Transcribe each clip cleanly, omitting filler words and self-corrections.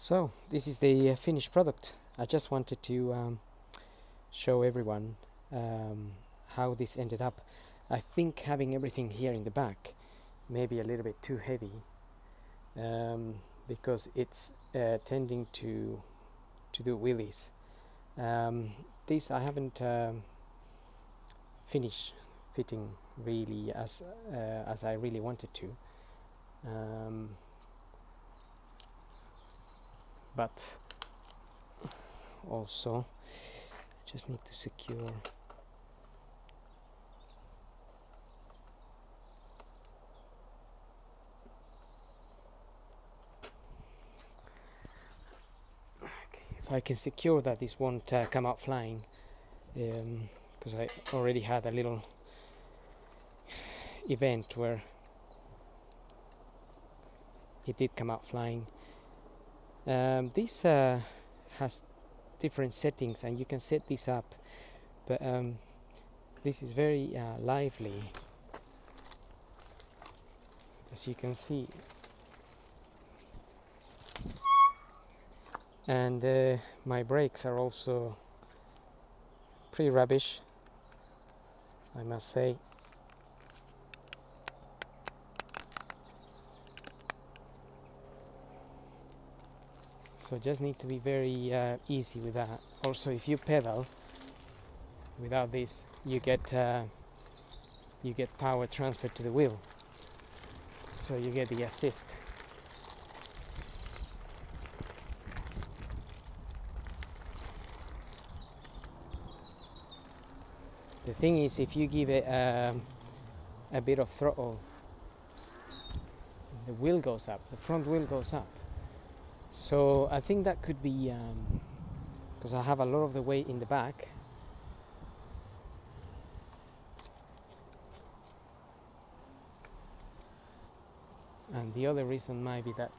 So this is the finished product. I just wanted to show everyone how this ended up. I think having everything here in the back may be a little bit too heavy, because it's tending to do wheelies. This I haven't finished fitting really as I really wanted to, but also I just need to secure I can secure that this won't come out flying, because I already had a little event where it did come out flying. This has different settings and you can set this up, but this is very lively, as you can see. And my brakes are also pretty rubbish, I must say. So just need to be very easy with that. Also, if you pedal without this, you get power transferred to the wheel, so you get the assist. The thing is, if you give it a bit of throttle, the wheel goes up, the front wheel goes up. So I think that could be, because I have a lot of the weight in the back. And the other reason might be that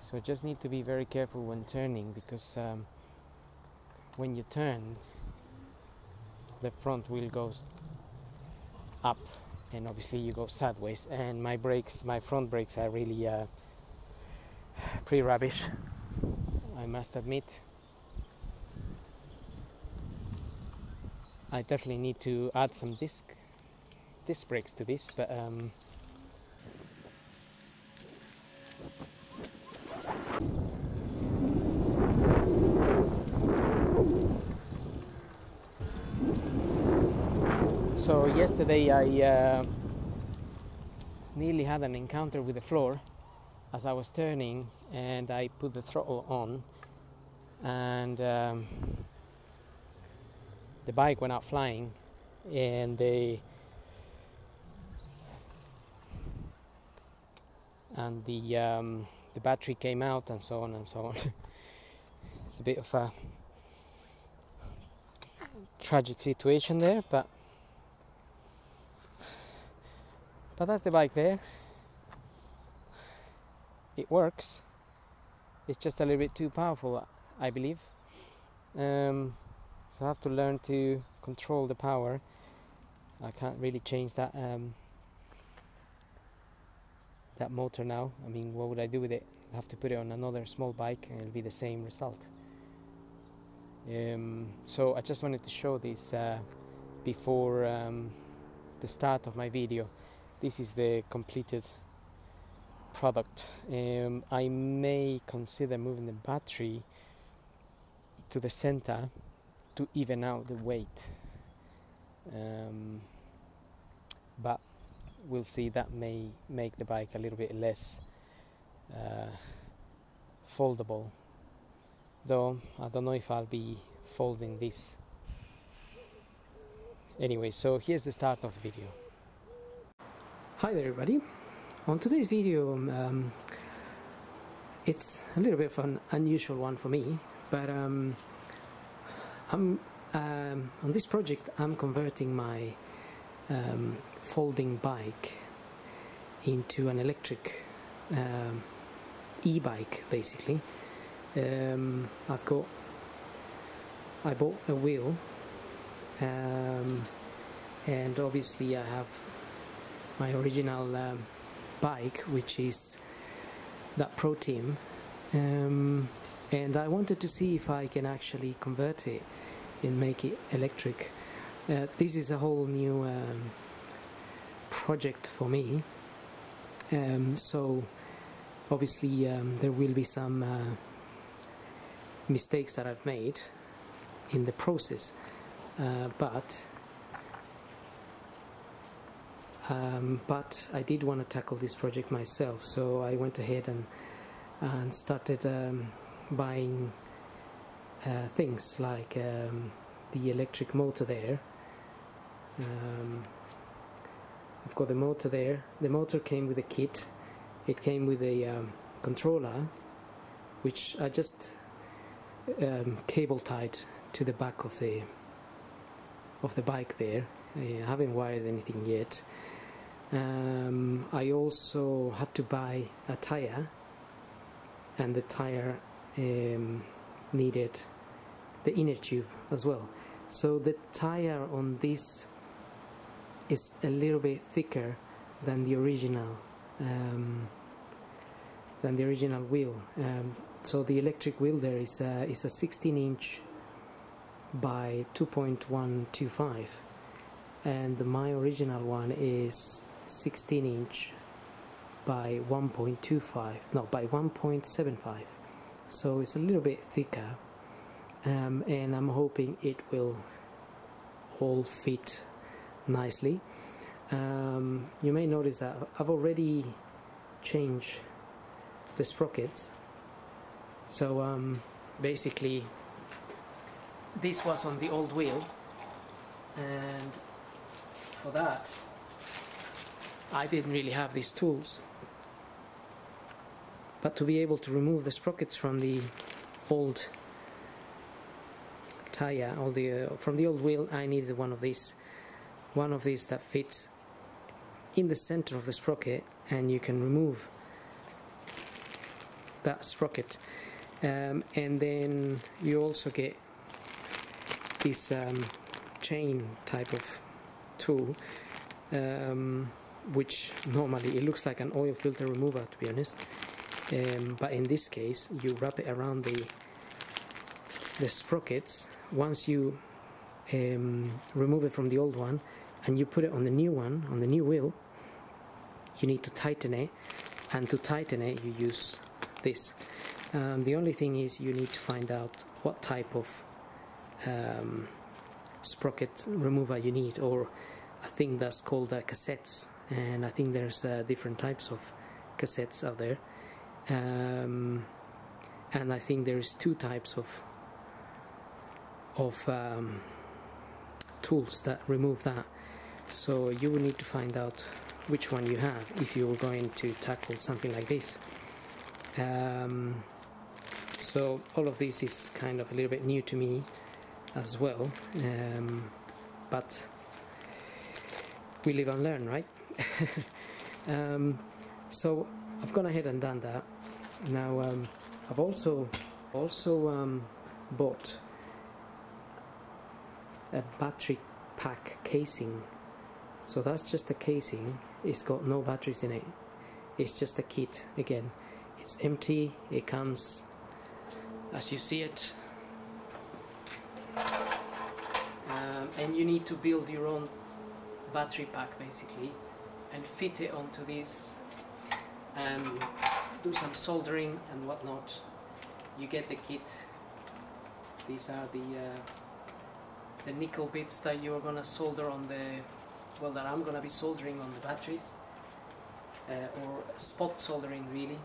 so just need to be very careful when turning, because when you turn, the front wheel goes up and obviously you go sideways, and my brakes, my front brakes are really pretty rubbish, I must admit. I definitely need to add some disc brakes to this, but so yesterday I nearly had an encounter with the floor as I was turning, and I put the throttle on, and the bike went out flying, and the battery came out, and so on and so on. It's a bit of a tragic situation there, but that's the bike there. It works. It's just a little bit too powerful, I believe. So I have to learn to control the power. I can't really change that that motor now. I mean, what would I do with it? I have to put it on another small bike and it'll be the same result. So I just wanted to show this before the start of my video. This is the completed product. I may consider moving the battery to the center to even out the weight, but we'll see. That may make the bike a little bit less foldable, though I don't know if I'll be folding this. Anyway, so here's the start of the video. Hi there everybody. On today's video, it's a little bit of an unusual one for me, but on this project I'm converting my folding bike into an electric e-bike basically. I bought a wheel, and obviously I have my original bike, which is that Pro Team, and I wanted to see if I can actually convert it and make it electric. This is a whole new project for me, so obviously there will be some mistakes that I've made in the process, but I did want to tackle this project myself, so I went ahead and started buying things like the electric motor there. I've got the motor there. The motor came with a kit. It came with a controller, which I just cable tied to the back of the bike there. I haven't wired anything yet. I also had to buy a tire, and the tire needed the inner tube as well. So the tire on this is a little bit thicker than the original wheel. So the electric wheel there is a 16-inch by 2.125, and my original one is 16-inch by 1.25, no, by 1.75. so it's a little bit thicker, and I'm hoping it will all fit nicely. You may notice that I've already changed the sprockets. So basically this was on the old wheel, and for that I didn't really have these tools, but to be able to remove the sprockets from the old tire, or from the old wheel, I needed one of these that fits in the center of the sprocket, and you can remove that sprocket. And then you also get this chain type of tool, which normally it looks like an oil filter remover, to be honest, but in this case you wrap it around the sprockets once you remove it from the old one, and you put it on the new one, on the new wheel. You need to tighten it, and to tighten it you use this. The only thing is you need to find out what type of sprocket remover you need, or a thing that's called cassettes, and I think there's different types of cassettes out there, and I think there is 2 types of tools that remove that, so you will need to find out which one you have if you're going to tackle something like this. So all of this is kind of a little bit new to me as well, but we live and learn, right? So I've gone ahead and done that. Now I've also bought a battery pack casing. So that's just a casing, it's got no batteries in it, it's just a kit again. It's empty, it comes as you see it, and you need to build your own battery pack basically, and fit it onto this and do some soldering and whatnot. You get the kit. These are the nickel bits that you're gonna solder on the, well, that I'm gonna be soldering on the batteries, or spot soldering really,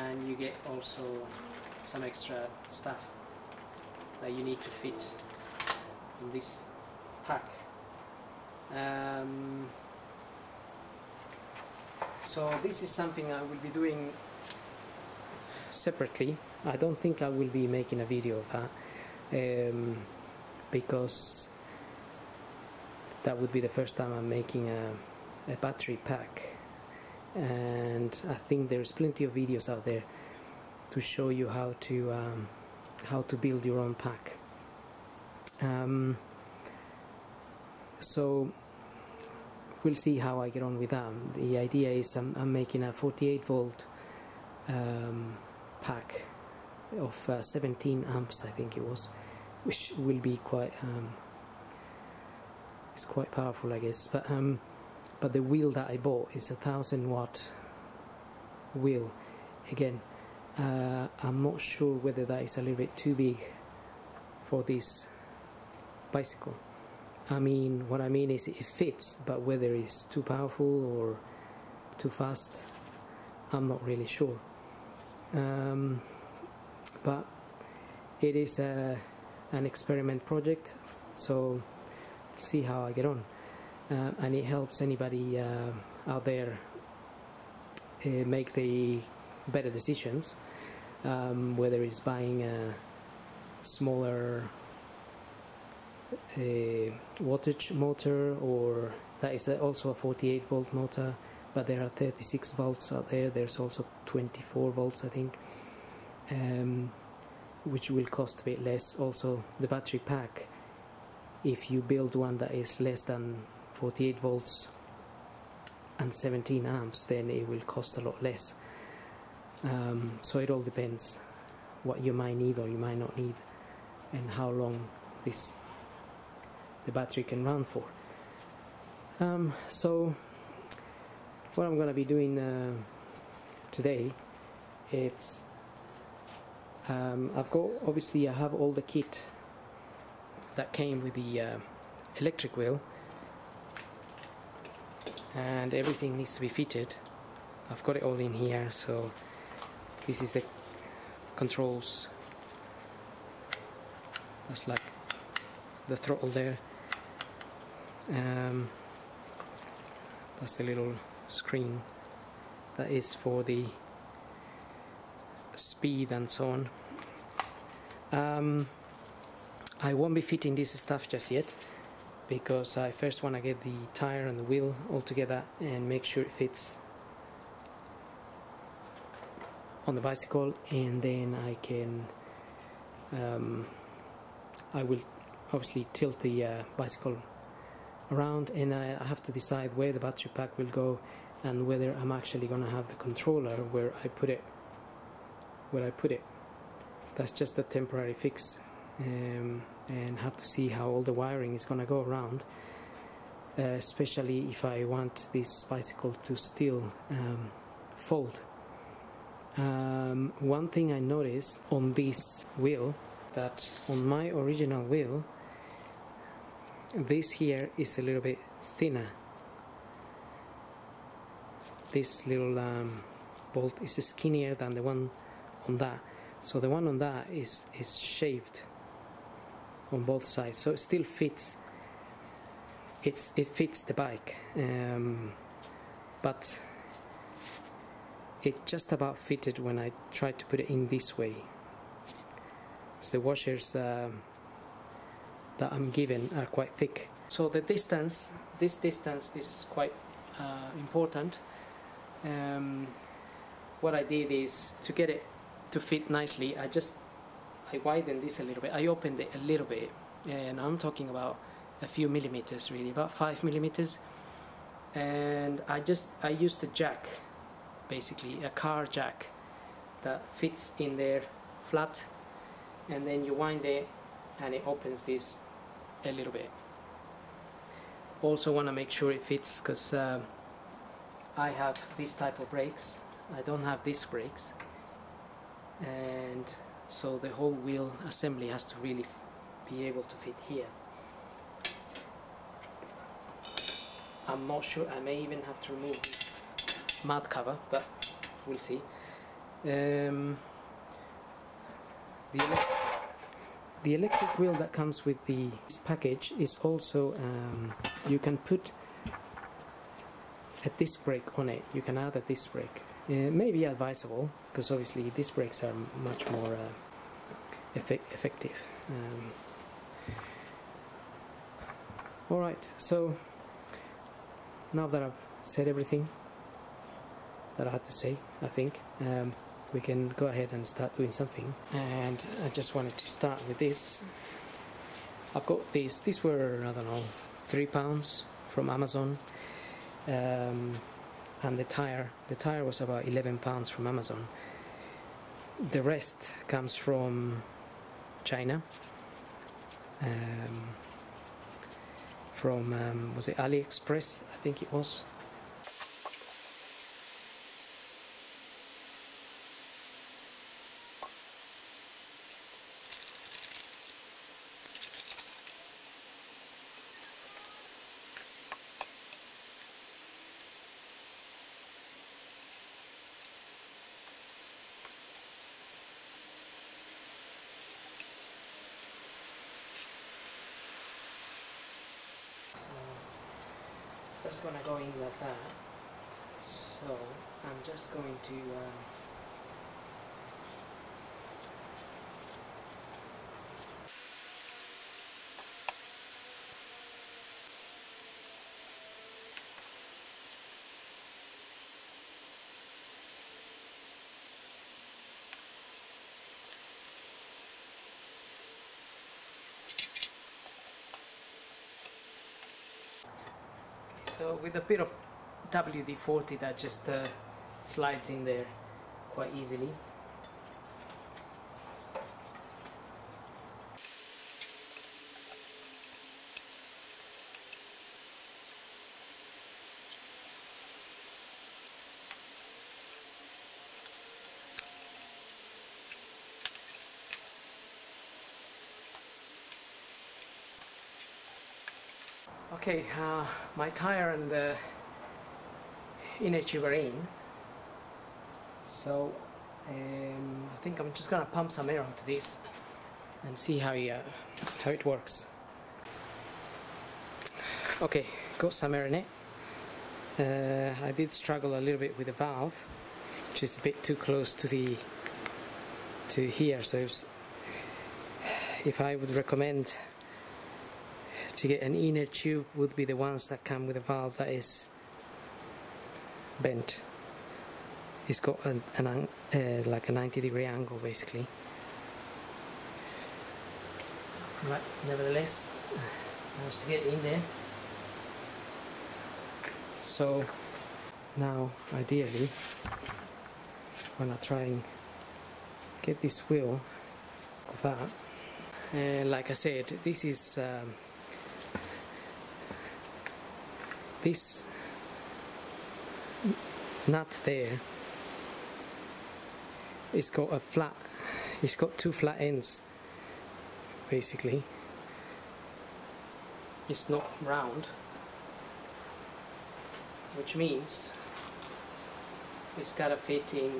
and you get also some extra stuff that you need to fit in this pack. So this is something I will be doing separately. I don't think I will be making a video of that, because that would be the first time I'm making a battery pack, and I think there's plenty of videos out there to show you how to build your own pack. So we'll see how I get on with them. The idea is I'm making a 48-volt pack of 17 amps, I think it was, which will be quite it's quite powerful, I guess. But the wheel that I bought is a 1000-watt wheel. Again, I'm not sure whether that is a little bit too big for this bicycle. I mean, what I mean is it fits, but whether it's too powerful or too fast, I'm not really sure. But it is an experiment project, so let's see how I get on. And it helps anybody out there make the better decisions, whether it's buying a smaller wattage motor, or that is also a 48-volt motor, but there are 36 volts out there. There's also 24 volts, I think, which will cost a bit less. Also, the battery pack, if you build one that is less than 48 volts and 17 amps, then it will cost a lot less. So it all depends what you might need or you might not need, and how long the battery can run for. So what I'm going to be doing today, it's I've got, obviously I have all the kit that came with the electric wheel, and everything needs to be fitted. I've got it all in here. So this is the controls, that's like the throttle there, that's the little screen that is for the speed and so on. I won't be fitting this stuff just yet, because I first want to get the tire and the wheel all together and make sure it fits on the bicycle, and then I can I will obviously tilt the bicycle around, and I have to decide where the battery pack will go, and whether I'm actually going to have the controller where I put it. That's just a temporary fix, and have to see how all the wiring is going to go around, especially if I want this bicycle to still fold. One thing I noticed on this wheel, that on my original wheel, this here is a little bit thinner. This little bolt is skinnier than the one on that, so the one on that is shaved on both sides, so it still fits. It fits the bike, but it just about fitted when I tried to put it in this way. So the washers that I'm given are quite thick. So the distance, this distance is quite important. What I did is, to get it to fit nicely, I widened this a little bit. I opened it a little bit, and I'm talking about a few millimeters, really, about 5 millimeters. And I used a jack, basically a car jack, that fits in there flat, and then you wind it and it opens this a little bit. Also want to make sure it fits, because I have this type of brakes, I don't have disc brakes, and so the whole wheel assembly has to really be able to fit here. I'm not sure, I may even have to remove this mud cover, but we'll see. The electric wheel that comes with this package is also, you can put a disc brake on it. You can add a disc brake. Maybe advisable, because obviously disc brakes are much more effective. All right, so now that I've said everything that I had to say, I think we can go ahead and start doing something. And I just wanted to start with this. I've got these were, I don't know, £3 from Amazon. and the tire was about £11 from Amazon. The rest comes from China, from was it AliExpress, I think it was. That's gonna go in like that, so I'm just going to so with a bit of WD-40 that just slides in there quite easily. Okay, my tire and the inner tube are in, so I think I'm just gonna pump some air onto this and see how it works. Okay, got some air in it. I did struggle a little bit with the valve, which is a bit too close to here. So if I would recommend to get an inner tube, would be the ones that come with a valve that is bent. It's got like a 90-degree angle basically. But nevertheless, I managed to get in there. So now, ideally, when I try and get this wheel of that, like I said, this is. This nut there, it's got two flat ends basically. It's not round, which means it's gotta fit in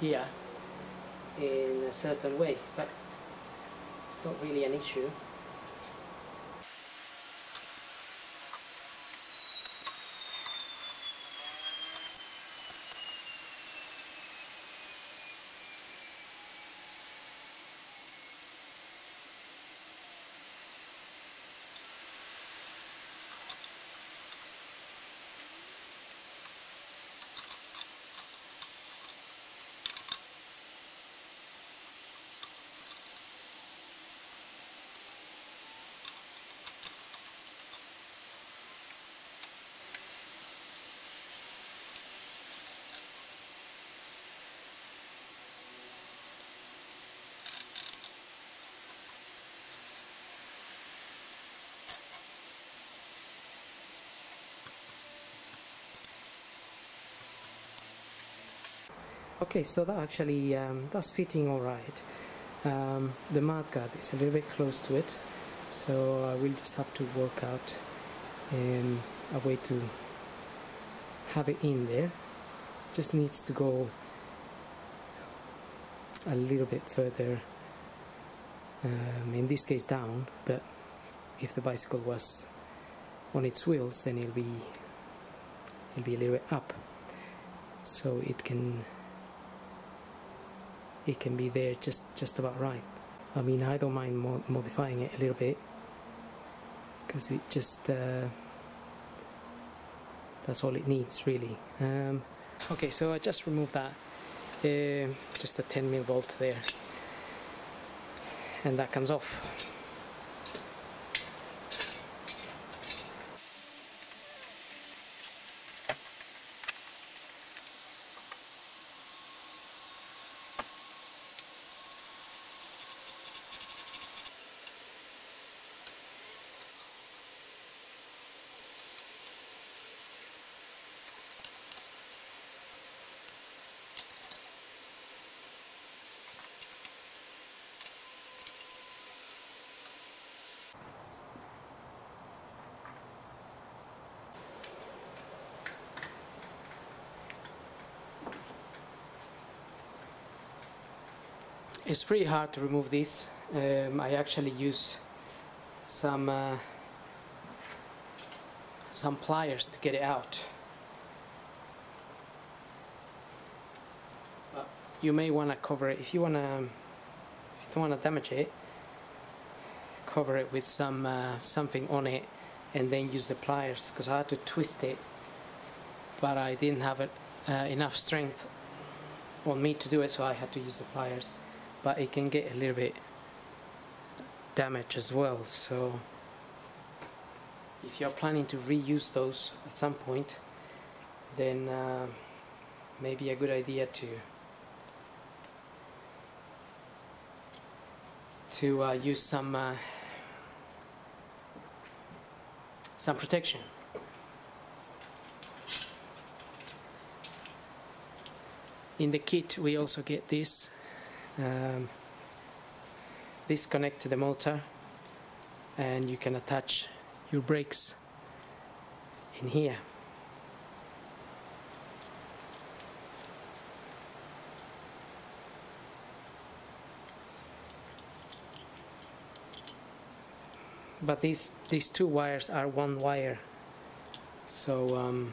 here in a certain way, but it's not really an issue. Okay, so that actually, that's fitting alright. The mudguard is a little bit close to it, so I will just have to work out a way to have it in there. Just needs to go a little bit further, in this case down, but if the bicycle was on its wheels then it'll be a little bit up, so it can be there just about right. I mean, I don't mind modifying it a little bit, because it just that's all it needs really. Okay, so I just removed that, just a 10mm bolt there, and that comes off. It's pretty hard to remove this. I actually use some pliers to get it out. You may want to cover it if you don't want to damage it. Cover it with some something on it, and then use the pliers, because I had to twist it, but I didn't have enough strength on me to do it, so I had to use the pliers. But it can get a little bit damaged as well, so if you're planning to reuse those at some point, then maybe a good idea to use some protection. In the kit we also get this. This connects to the motor, and you can attach your brakes in here. But these two wires are one wire, so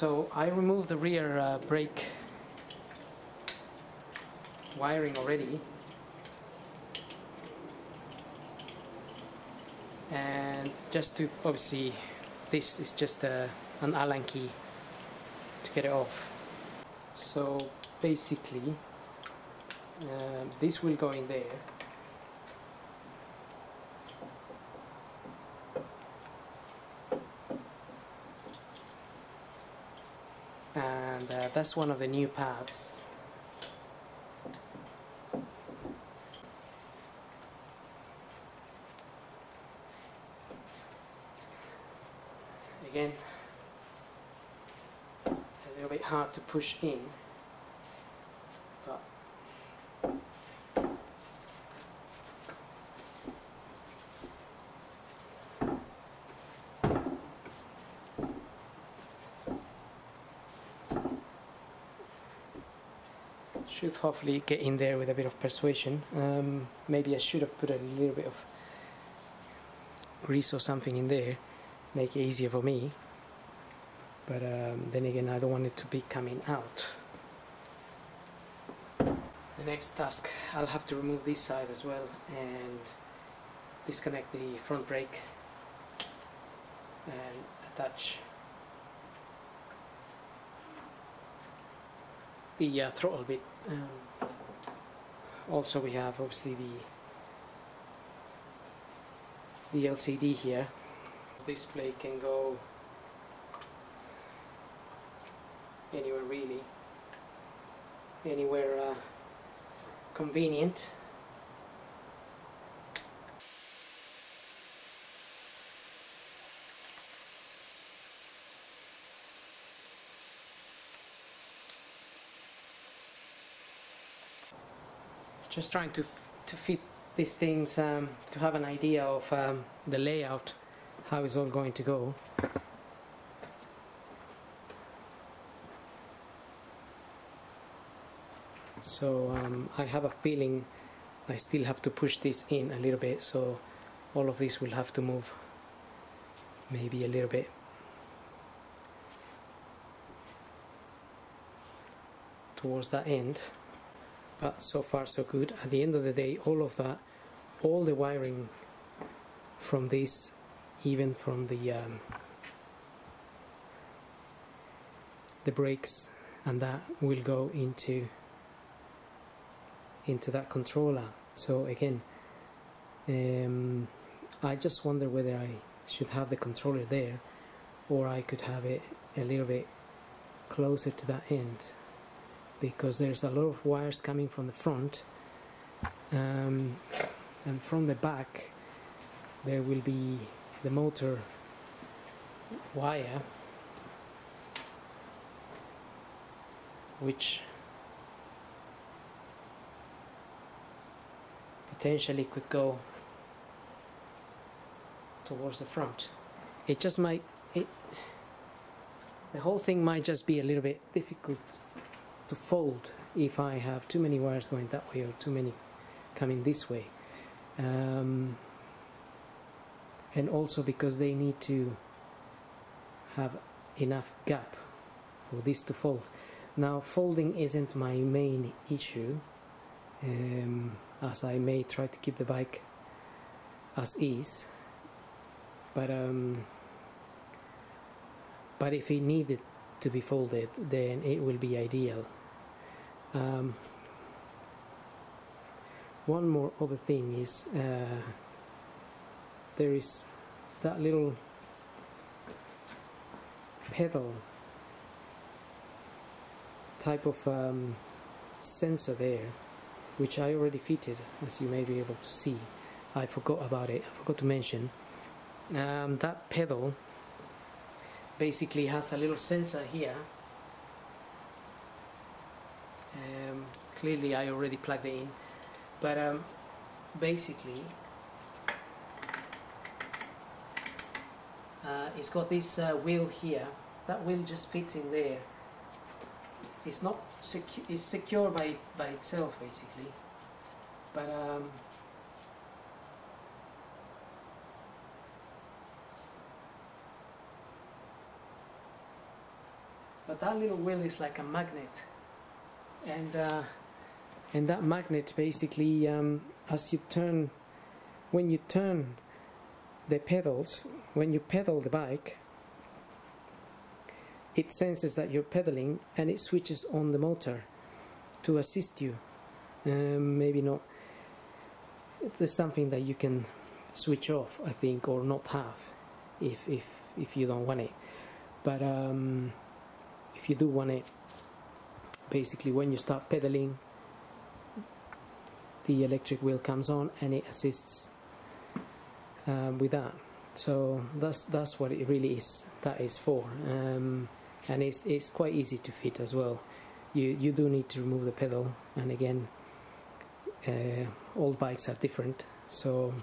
So I removed the rear brake wiring already, and just to obviously this is just an Allen key to get it off. So basically this will go in there. And that's one of the new pads. Again, a little bit hard to push in, but should hopefully get in there with a bit of persuasion. Maybe I should have put a little bit of grease or something in there, make it easier for me, but then again I don't want it to be coming out. The next task, I'll have to remove this side as well and disconnect the front brake and attach the throttle bit. Also we have obviously the LCD here. Display can go anywhere, really anywhere convenient. Just trying to fit these things, to have an idea of the layout, how it's all going to go. So I have a feeling I still have to push this in a little bit, so all of this will have to move maybe a little bit towards that end. But so far so good. At the end of the day, all of that, all the wiring from this, even from the brakes and that, will go into that controller. So again, I just wonder whether I should have the controller there, or I could have it a little bit closer to that end, because there's a lot of wires coming from the front, and from the back there will be the motor wire, which potentially could go towards the front. It just might, the whole thing might just be a little bit difficult to fold if I have too many wires going that way or too many coming this way, and also because they need to have enough gap for this to fold. Now, folding isn't my main issue, as I may try to keep the bike as is, but if it needed to be folded, then it will be ideal. One more other thing is there is that little pedal type of sensor there, which I already fitted, as you may be able to see. I forgot about it, I forgot to mention. That pedal basically has a little sensor here. Clearly I already plugged it in, but basically it's got this wheel here. That wheel just fits in there. It's not secure. It's secure by itself, basically. But that little wheel is like a magnet, and that magnet basically, as you turn, when you turn the pedals, when you pedal the bike, it senses that you're pedaling and it switches on the motor to assist you. Maybe not. It's something that you can switch off, I think, or not have, if you don't want it. But if you do want it, basically when you start pedaling, the electric wheel comes on and it assists with that. So that's what it really is. That is for, and it's quite easy to fit as well. You do need to remove the pedal, and again, all bikes are different. So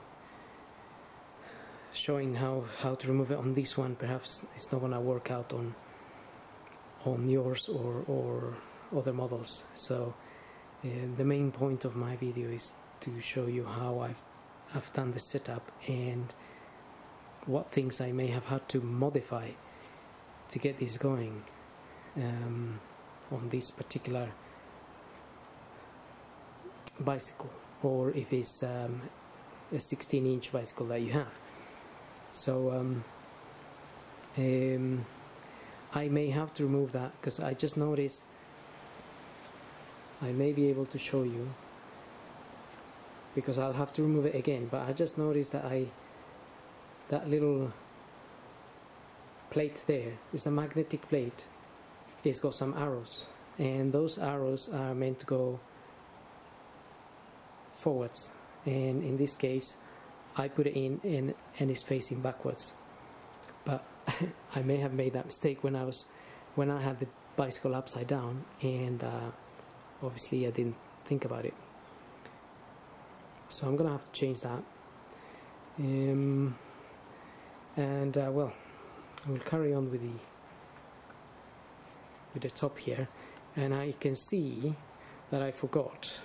showing how to remove it on this one, perhaps it's not gonna work out on yours or other models. So the main point of my video is to show you how I've done the setup and what things I may have had to modify to get this going on this particular bicycle, or if it's a 16-inch bicycle that you have. So I may have to remove that, because I just noticed, I may be able to show you, because I'll have to remove it again, but I just noticed that that little plate there is a magnetic plate. It's got some arrows, and those arrows are meant to go forwards, and in this case I put it in and it's facing backwards. But I may have made that mistake when I had the bicycle upside down, and obviously I didn't think about it, so I'm gonna have to change that. Well, we'll carry on with the top here, and I can see that I forgot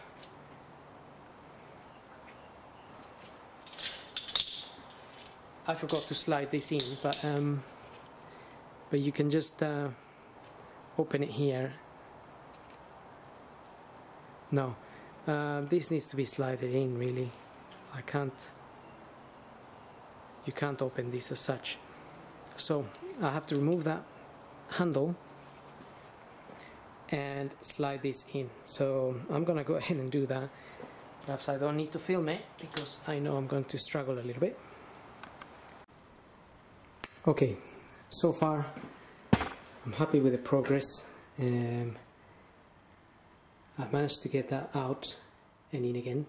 to slide this in, but you can just open it here. No, this needs to be slided in, really. I can't. You can't open this as such, so I have to remove that handle and slide this in. So I'm gonna go ahead and do that. Perhaps I don't need to film it, because I know I'm going to struggle a little bit. Okay, so far I'm happy with the progress. I managed to get that out and in again.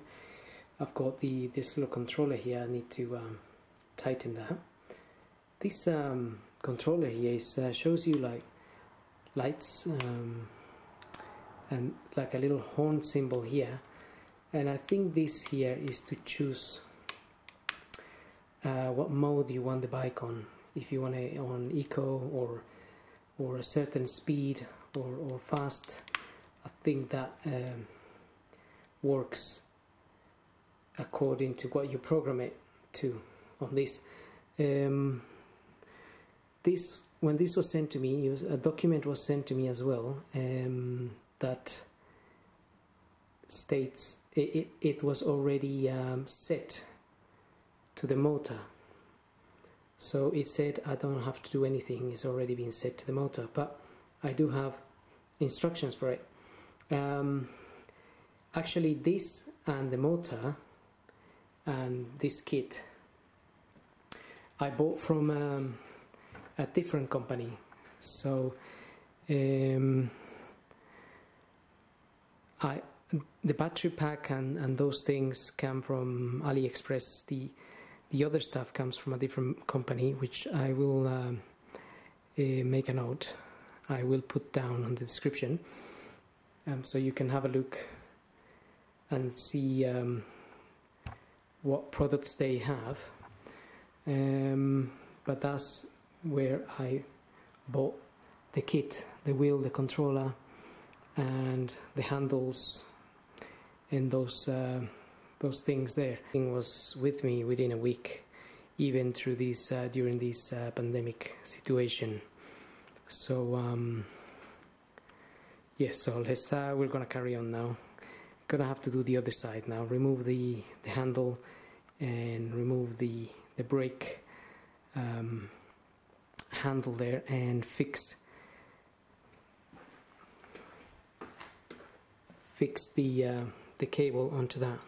I've got this little controller here. I need to tighten that. This controller here is, shows you like lights and like a little horn symbol here, and I think this here is to choose what mode you want the bike on. If you want it on eco or a certain speed or fast, I think that works according to what you program it to on this. When this was sent to me, a document was sent to me as well that states it was already set to the motor. So it said I don't have to do anything, it's already been set to the motor, but I do have instructions for it. Actually, this and the motor and this kit I bought from a different company, so the battery pack and those things come from AliExpress. The other stuff comes from a different company, which I will make a note. I will put down on the description, so you can have a look and see what products they have. But that's where I bought the kit, the wheel, the controller and the handles and those things there. Everything was with me within a week, even through this during this pandemic situation. So yes, so let's we're gonna carry on now. Gonna have to do the other side now, remove the handle and remove the brake handle there and fix the cable onto that.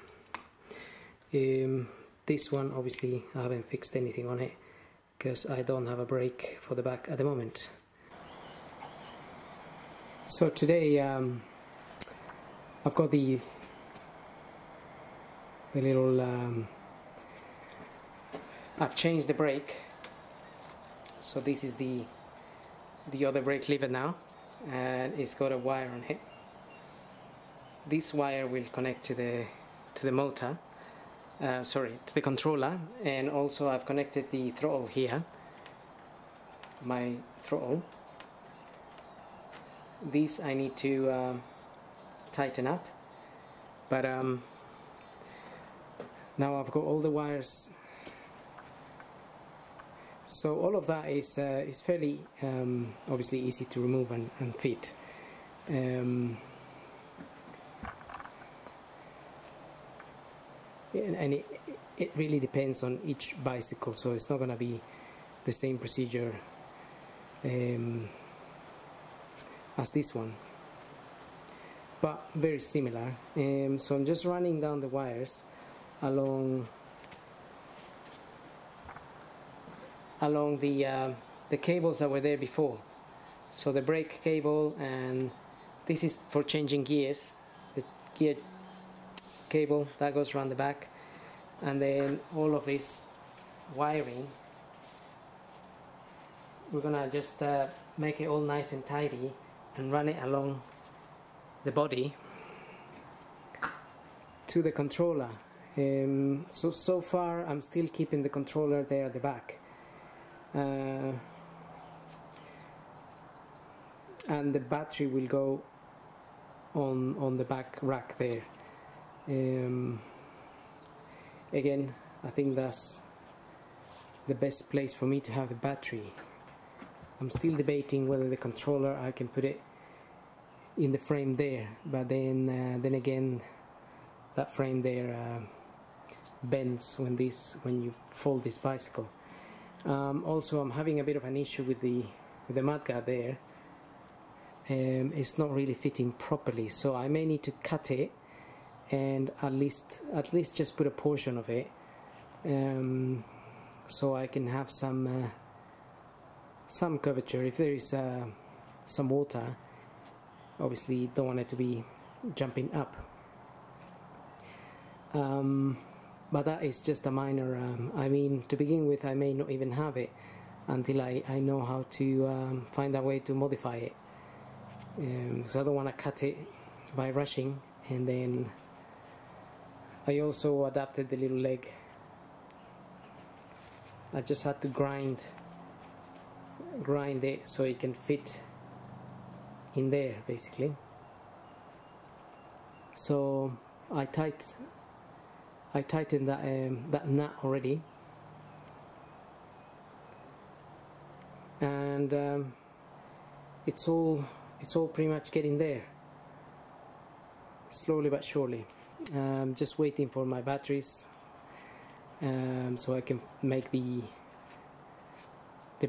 This one obviously I haven't fixed anything on it because I don't have a brake for the back at the moment. So today I've got the little I've changed the brake, so this is the other brake lever now, and it's got a wire on it. This wire will connect to the motor, sorry, to the controller, and also I've connected the throttle here, my throttle. This I need to tighten up, but now I've got all the wires. So all of that is fairly obviously easy to remove and fit. And it really depends on each bicycle, so it's not going to be the same procedure as this one, but very similar. So I'm just running down the wires along the cables that were there before, so the brake cable, and this is for changing gears, the gear cable that goes around the back, and then all of this wiring we're gonna just make it all nice and tidy and run it along the body to the controller. So far I'm still keeping the controller there at the back, and the battery will go on the back rack there. Again, I think that's the best place for me to have the battery. I'm still debating whether the controller I can put it in the frame there, but then again that frame there bends when you fold this bicycle. Also, I'm having a bit of an issue with the mudguard there. It's not really fitting properly, so I may need to cut it and at least just put a portion of it, so I can have some curvature. If there is some water, obviously you don't want it to be jumping up. But that is just a minor, I mean, to begin with I may not even have it until I know how to find a way to modify it. So I don't want to cut it by rushing. And then I also adapted the little leg. I just had to grind grind it so it can fit in there basically. So I tightened that that nut already, and it's all pretty much getting there, slowly but surely. Just waiting for my batteries, so I can make the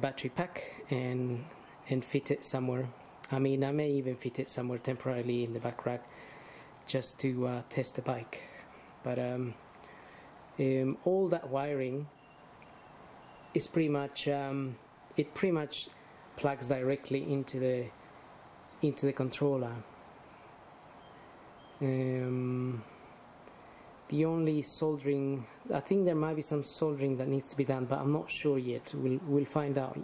battery pack and fit it somewhere. I mean, I may even fit it somewhere temporarily in the back rack, just to test the bike. But all that wiring is pretty much it pretty much plugs directly into the controller. The only soldering, I think there might be some soldering that needs to be done, but I'm not sure yet. We'll find out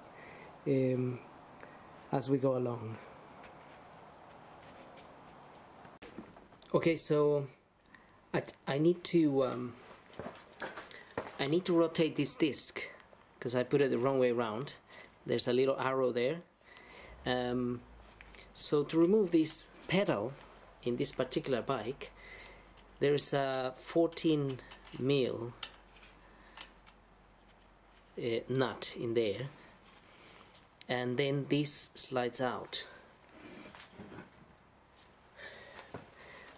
as we go along. Okay, so I need to rotate this disc because I put it the wrong way around. There's a little arrow there. So to remove this pedal in this particular bike, there's a 14mm nut in there, and then this slides out.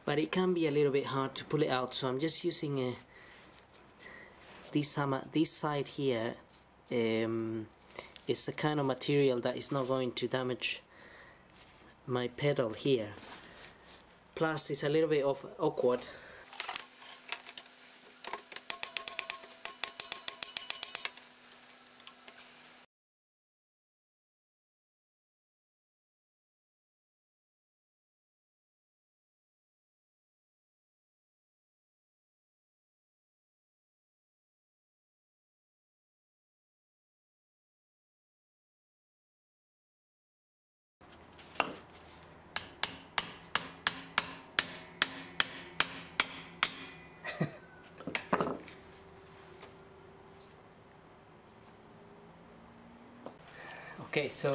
But it can be a little bit hard to pull it out, so I'm just using this side here. It's a kind of material that is not going to damage my pedal here. Plus, it's a little bit awkward. Okay, so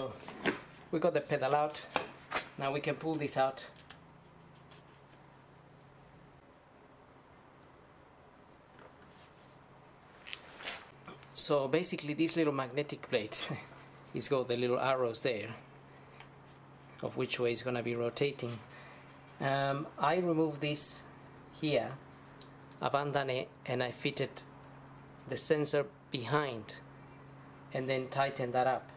we got the pedal out. Now we can pull this out. So basically this little magnetic plate is got the little arrows there of which way it's gonna be rotating. I removed this here, I've undone it, and I fitted the sensor behind and then tightened that up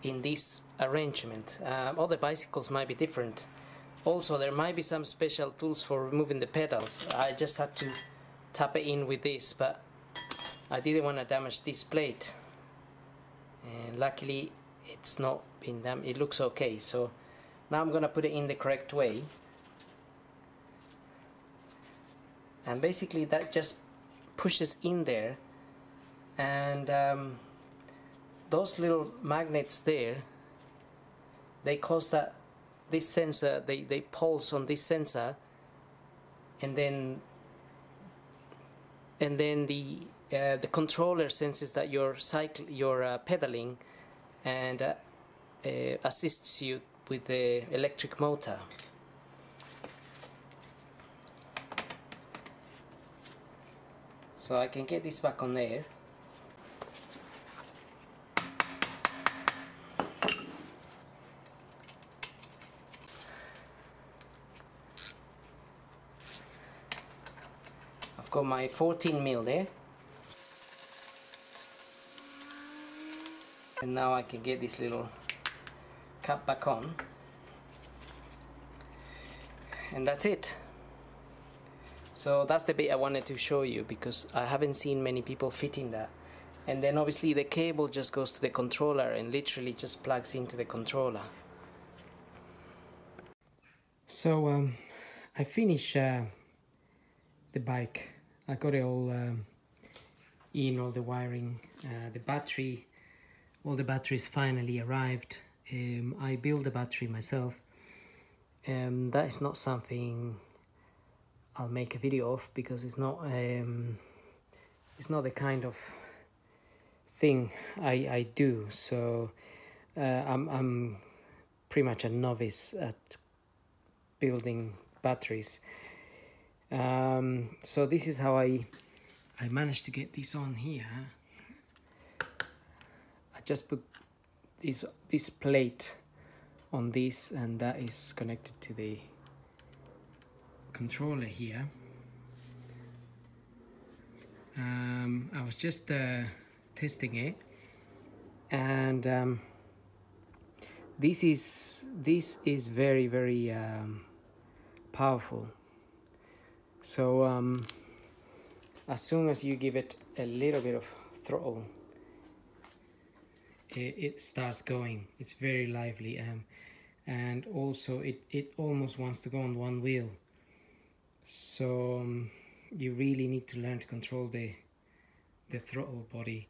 in this arrangement. Other bicycles might be different. Also, there might be some special tools for removing the pedals. I just had to tap it in with this, but I didn't want to damage this plate, and luckily it's not been damaged. It looks okay. So now I'm gonna put it in the correct way, and basically that just pushes in there, and those little magnets there, they cause that this sensor, they pulse on this sensor, and then the controller senses that you're pedaling, and assists you with the electric motor. So I can get this back on there. Got my 14mm there, and now I can get this little cap back on, and that's it. So that's the bit I wanted to show you, because I haven't seen many people fitting that. And then obviously the cable just goes to the controller and literally just plugs into the controller. So I finish the bike. I got it all in, all the wiring, the battery, all the batteries finally arrived. I built the battery myself. That is not something I'll make a video of, because it's not the kind of thing I do. So I'm pretty much a novice at building batteries. So this is how I managed to get this on here. I just put this plate on this, and that is connected to the controller here. I was just testing it, and this is very, very powerful. So as soon as you give it a little bit of throttle, it starts going. It's very lively, and also it almost wants to go on one wheel. So you really need to learn to control the throttle body,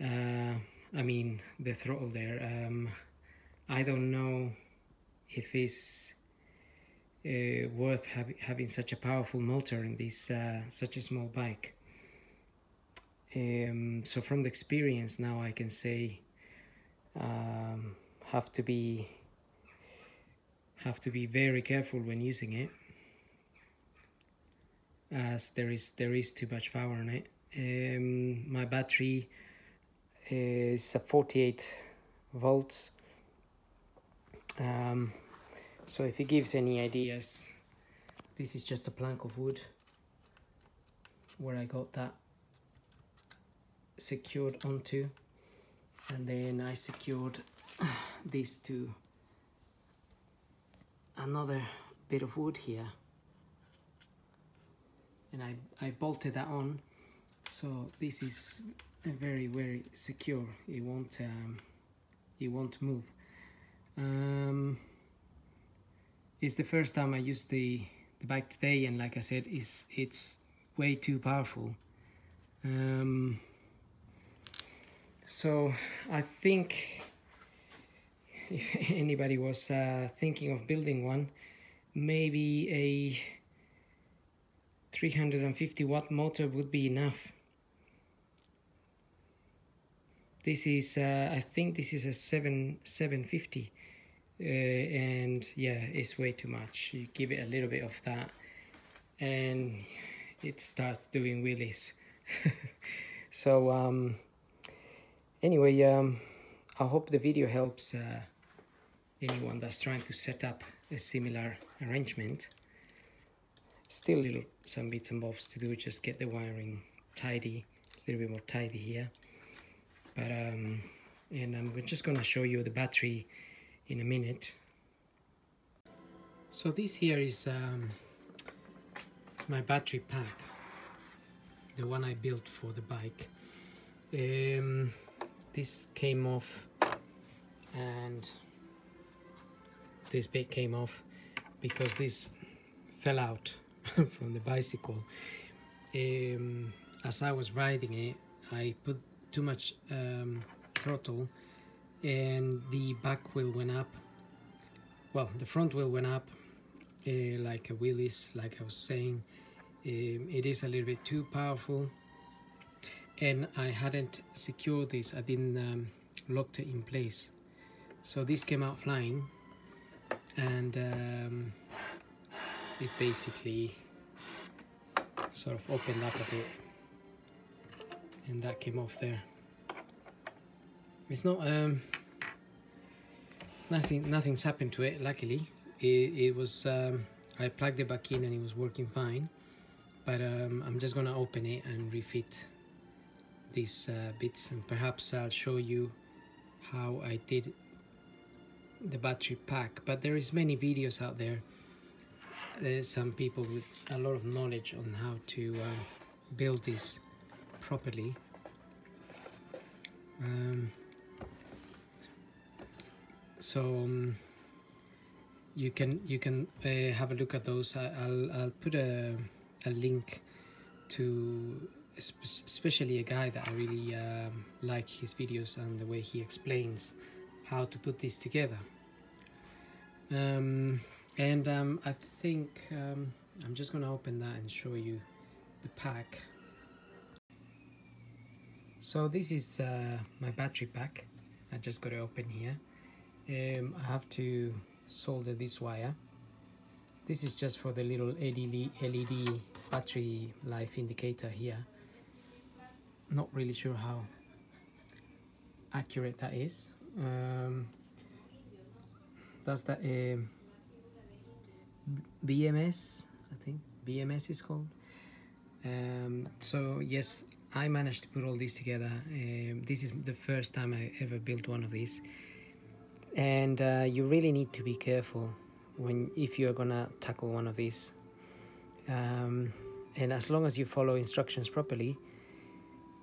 I mean the throttle there. I don't know if it's worth having such a powerful motor in this such a small bike. So from the experience now, I can say have to be very careful when using it, as there is too much power on it. My battery is a 48 volts, so if it gives any ideas, this is just a plank of wood where I got that secured onto, and then I secured this to another bit of wood here, and I bolted that on. So this is very, very secure. It won't move. It's the first time I used the bike today, and like I said, it's way too powerful. So I think if anybody was thinking of building one, maybe a 350 watt motor would be enough. This is I think this is a 750, and yeah, it's way too much. You give it a little bit of that and it starts doing wheelies. So anyway, I hope the video helps anyone that's trying to set up a similar arrangement. Still little some bits and bobs to do, just get the wiring tidy, a little bit more tidy here. But and I'm just gonna show you the battery in a minute. So this here is my battery pack, the one I built for the bike. This came off, and this bit came off because this fell out from the bicycle. As I was riding it, I put too much throttle, and the back wheel went up. Well, the front wheel went up like a wheelies, like I was saying. It is a little bit too powerful, and I hadn't secured this. I didn't lock it in place, so this came out flying, and it basically sort of opened up a bit, and that came off there. It's not nothing's happened to it, luckily. It was I plugged it back in and it was working fine, but I'm just gonna open it and refit these bits, and perhaps I'll show you how I did the battery pack. But there is many videos out there. There's some people with a lot of knowledge on how to build this properly. You can have a look at those. I'll put a link to especially a guy that I really like his videos and the way he explains how to put this together. I think I'm just gonna open that and show you the pack. So this is my battery pack. I just got it open here. I have to solder this wire. This is just for the little LED battery life indicator here. Not really sure how accurate that is. That's that BMS, I think BMS is called. So yes, I managed to put all this together. This is the first time I ever built one of these, and you really need to be careful if you're gonna tackle one of these. And as long as you follow instructions properly,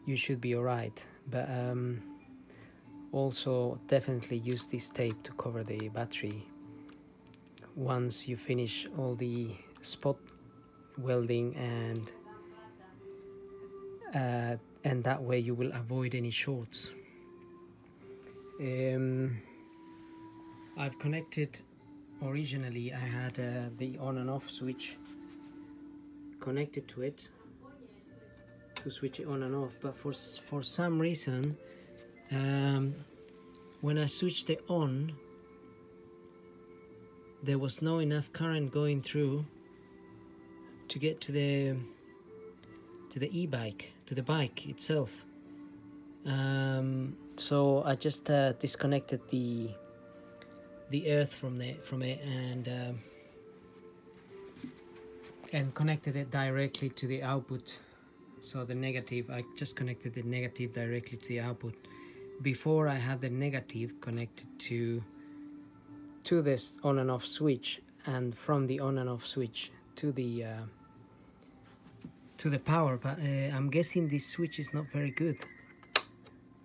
you should be all right. But also definitely use this tape to cover the battery once you finish all the spot welding, and that way you will avoid any shorts. I've connected, originally I had the on and off switch connected to it to switch it on and off, but for some reason when I switched it on, there was not enough current going through to get to the e-bike, to the bike itself. So I just disconnected the earth from it, and connected it directly to the output. So the negative, I just connected the negative directly to the output. Before, I had the negative connected to this on and off switch, and from the on and off switch to the power. But I'm guessing this switch is not very good.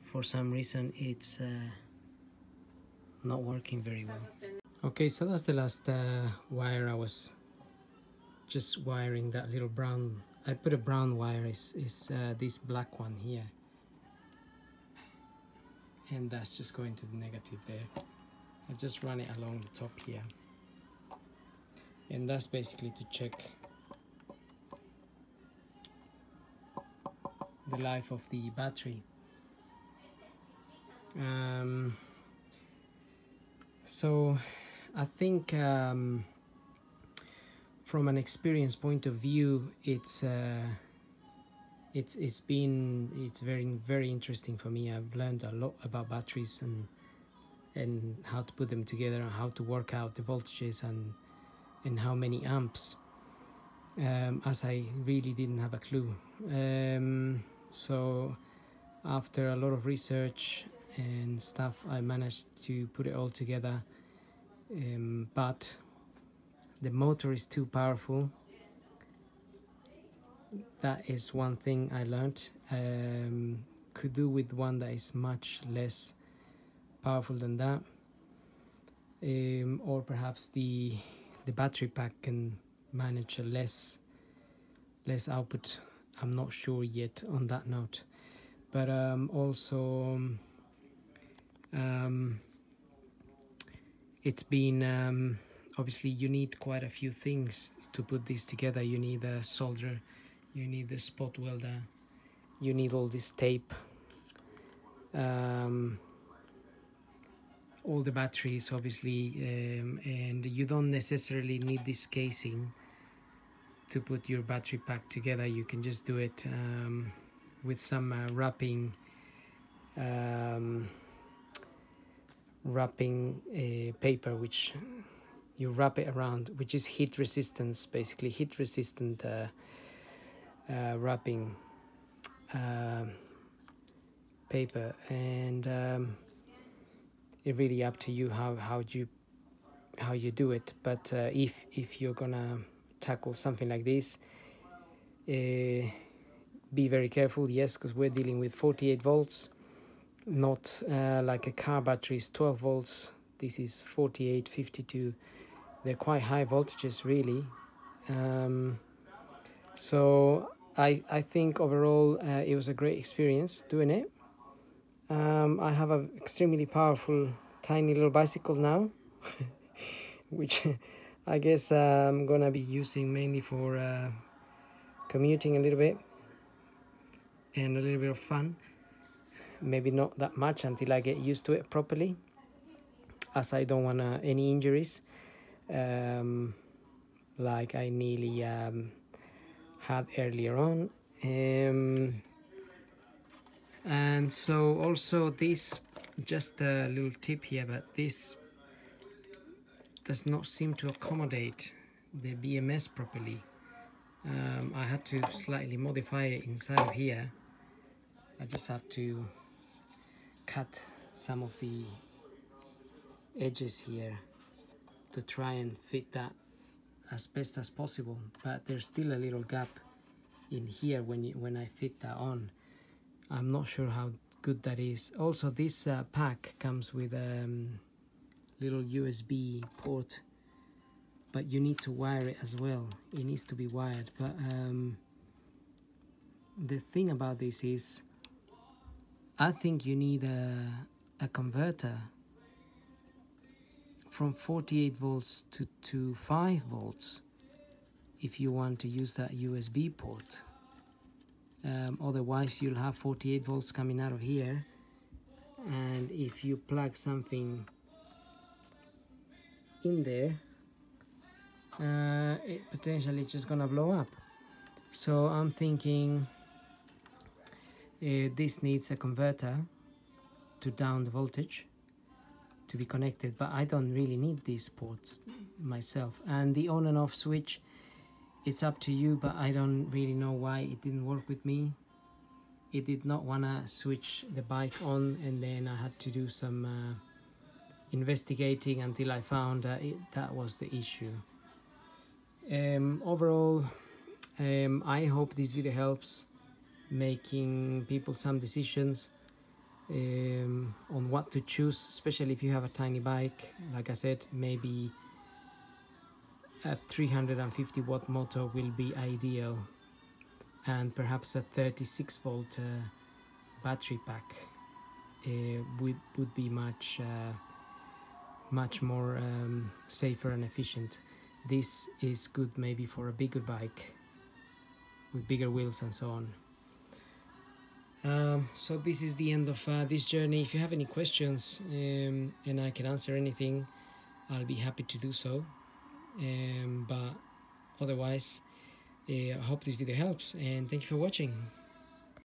For some reason, it's not working very well. Okay, so that's the last wire. I was just wiring that little brown. I put a brown wire. Is this black one here, and that's just going to the negative there. I just run it along the top here, and that's basically to check the life of the battery. So I think from an experience point of view, it's very, very interesting for me. I've learned a lot about batteries and how to put them together, and how to work out the voltages and how many amps, as I really didn't have a clue. So after a lot of research and stuff, I managed to put it all together, but the motor is too powerful. That is one thing I learned. Could do with one that is much less powerful than that, or perhaps the battery pack can manage a less output. I'm not sure yet on that note, but also it's been obviously you need quite a few things to put this together. You need a solder, you need the spot welder, you need all this tape, all the batteries obviously, and you don't necessarily need this casing to put your battery pack together. You can just do it with some wrapping, paper, which you wrap it around, which is heat resistance, basically heat resistant wrapping paper. And it really up to you how you do it. But if you're gonna tackle something like this, be very careful. Yes, because we're dealing with 48 volts. Not like a car battery is 12 volts. This is 48, 52. They're quite high voltages, really. So I think overall it was a great experience doing it. I have an extremely powerful tiny little bicycle now, which I guess I'm gonna be using mainly for commuting a little bit and a little bit of fun. maybe not that much until I get used to it properly, as I don't want any injuries. Like I nearly had earlier on. And so also this, just a little tip here, but this does not seem to accommodate the BMS properly. I had to slightly modify it inside of here. I just had to cut some of the edges here to try and fit that as best as possible, but there's still a little gap in here when I fit that on. I'm not sure how good that is. Also, this pack comes with a little USB port, but you need to wire it as well. It needs to be wired, but the thing about this is I think you need a converter from 48 volts to 5 volts if you want to use that USB port. Otherwise you'll have 48 volts coming out of here, and if you plug something in there, it potentially just gonna blow up. So I'm thinking this needs a converter to down the voltage to be connected, but I don't really need these ports myself. And the on and off switch, it's up to you, but I don't really know why it didn't work with me. It did not want to switch the bike on, and then I had to do some investigating until I found that was the issue. Overall, I hope this video helps making people some decisions on what to choose, especially if you have a tiny bike. Like I said, maybe a 350 watt motor will be ideal, and perhaps a 36 volt battery pack would be much much more safer and efficient. This is good maybe for a bigger bike with bigger wheels and so on. So this is the end of this journey. If you have any questions and I can answer anything, I'll be happy to do so. But otherwise, I hope this video helps, and thank you for watching.